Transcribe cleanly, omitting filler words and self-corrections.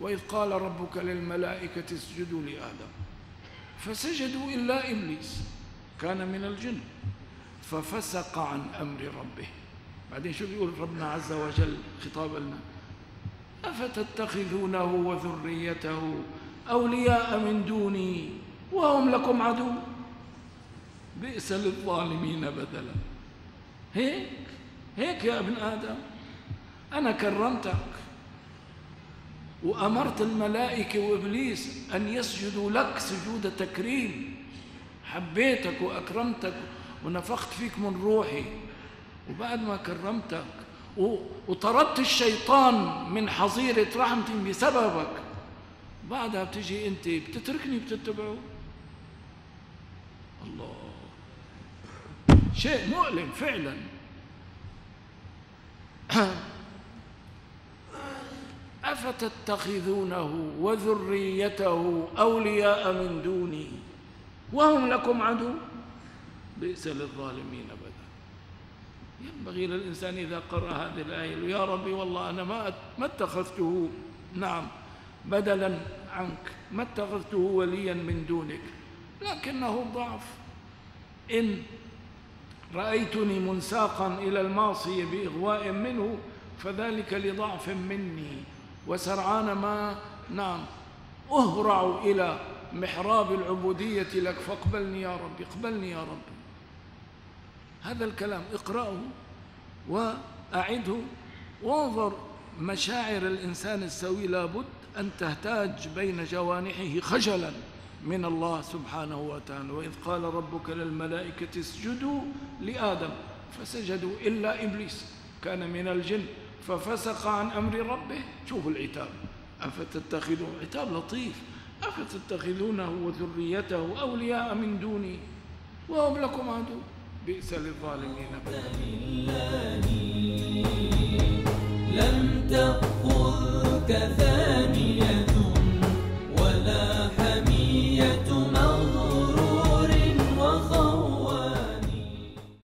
وإذ قال ربك للملائكة اسجدوا لآدم فسجدوا إلا إبليس كان من الجن ففسق عن أمر ربه. بعدين شو بيقول ربنا عز وجل خطاب لنا؟ أفتتخذونه وذريته أولياء من دوني وهم لكم عدو بئس للظالمين بدلا. هيك يا ابن آدم، أنا كرمتك وأمرت الملائكة وإبليس أن يسجدوا لك سجود تكريم، حبيتك وأكرمتك ونفخت فيك من روحي، وبعد ما كرمتك وطردت الشيطان من حظيرة رحمتي بسببك، بعدها بتجي أنت بتتركني بتتبعه. الله، شيء مؤلم فعلا. أفتتخذونه وذريته أولياء من دوني وهم لكم عدو بئس للظالمين بدلا. ينبغي للإنسان إذا قرأ هذه الآية يا ربي والله أنا ما اتخذته بدلا عنك، ما اتخذته وليا من دونك، لكنه ضعف. إن رأيتني منساقا إلى المعصية بإغواء منه فذلك لضعف مني وسرعان ما أهرع إلى محراب العبودية لك فاقبلني يا ربي، اقبلني يا ربي. هذا الكلام اقرأه وأعده وانظر مشاعر الإنسان السوي لابد أن تهتاج بين جوانحه خجلا من الله سبحانه وتعالى. وإذ قال ربك للملائكة اسجدوا لآدم فسجدوا إلا إبليس كان من الجن ففسق عن أمر ربه. شوفوا العتاب، أفتتخذون، عتاب لطيف، أفتتخذونه وذريته أولياء من دوني وهم لكم عدو بئس للظالمين بدلا. لم تأخذك